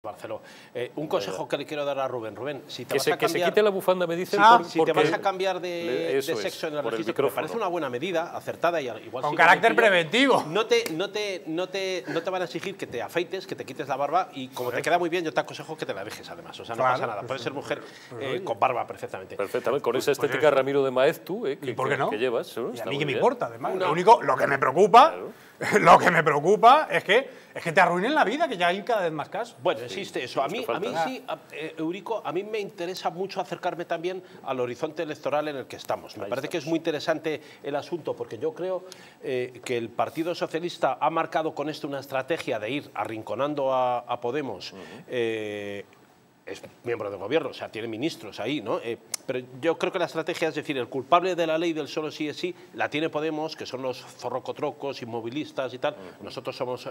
Barceló. Un consejo que le quiero dar a Rubén. Rubén, si te vas a cambiar, que se quite la bufanda, me dicen. Si te vas a cambiar de sexo en el registro, me parece una buena medida, acertada y igual. Con carácter preventivo. No te van a exigir que te afeites, que te quites la barba y como te queda muy bien, yo te aconsejo que te la dejes además. O sea, no pasa nada. Puedes ser mujer con barba perfectamente. Perfectamente, con esa estética Ramiro de Maeztu, que llevas. Y a mí que me importa, además. Lo único, lo que me preocupa. Lo que me preocupa es que te arruinen la vida, que ya hay cada vez más casos. Bueno, existe eso. A mí sí, Eurico, a mí me interesa mucho acercarme también al horizonte electoral en el que estamos. Me parece que es muy interesante el asunto, porque yo creo que el Partido Socialista ha marcado con esto una estrategia de ir arrinconando a Podemos. Es miembro del gobierno, o sea, tiene ministros ahí, ¿no? Pero yo creo que la estrategia, es decir, el culpable de la ley del solo sí es sí, la tiene Podemos, que son los zorrocotrocos, inmovilistas y tal. Nosotros somos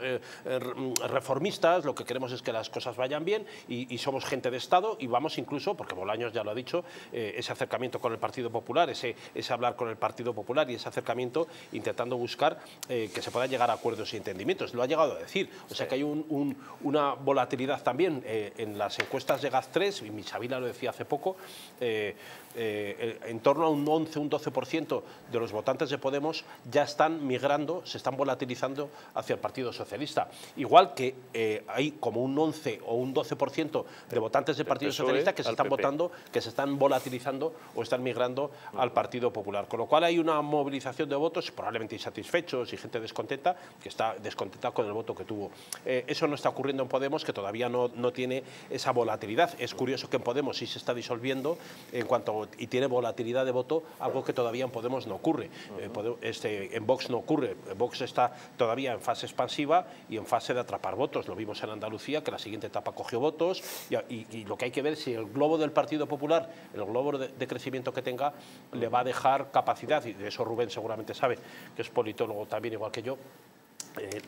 reformistas, lo que queremos es que las cosas vayan bien y somos gente de Estado y vamos incluso, porque Bolaños ya lo ha dicho, ese acercamiento con el Partido Popular, ese hablar con el Partido Popular y ese acercamiento intentando buscar que se puedan llegar a acuerdos y entendimientos. Lo ha llegado a decir. O sea, que hay una volatilidad también en las encuestas de Gas 3, y Michavila lo decía hace poco, en torno a un 11, un 12% de los votantes de Podemos ya están migrando, se están volatilizando hacia el Partido Socialista. Igual que hay como un 11 o un 12% de votantes del Partido Socialista que se están votando, que se están volatilizando o están migrando al Partido Popular. Con lo cual hay una movilización de votos, probablemente insatisfechos y gente descontenta, que está descontenta con el voto que tuvo. Eso no está ocurriendo en Podemos, que todavía no tiene esa volatilidad. Es curioso que en Podemos sí se está disolviendo en cuanto y tiene volatilidad de voto, algo que todavía en Podemos no ocurre. En Vox no ocurre. Vox está todavía en fase expansiva y en fase de atrapar votos. Lo vimos en Andalucía, que la siguiente etapa cogió votos y lo que hay que ver es si el globo del Partido Popular, el globo de crecimiento que tenga, le va a dejar capacidad, y de eso Rubén seguramente sabe, que es politólogo también igual que yo,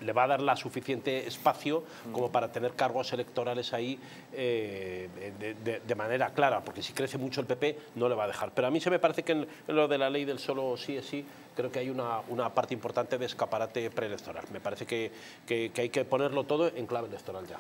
le va a dar la suficiente espacio como para tener cargos electorales ahí de manera clara, porque si crece mucho el PP no le va a dejar. Pero a mí se me parece que en lo de la ley del solo sí es sí, creo que hay una parte importante de escaparate preelectoral. Me parece que hay que ponerlo todo en clave electoral ya.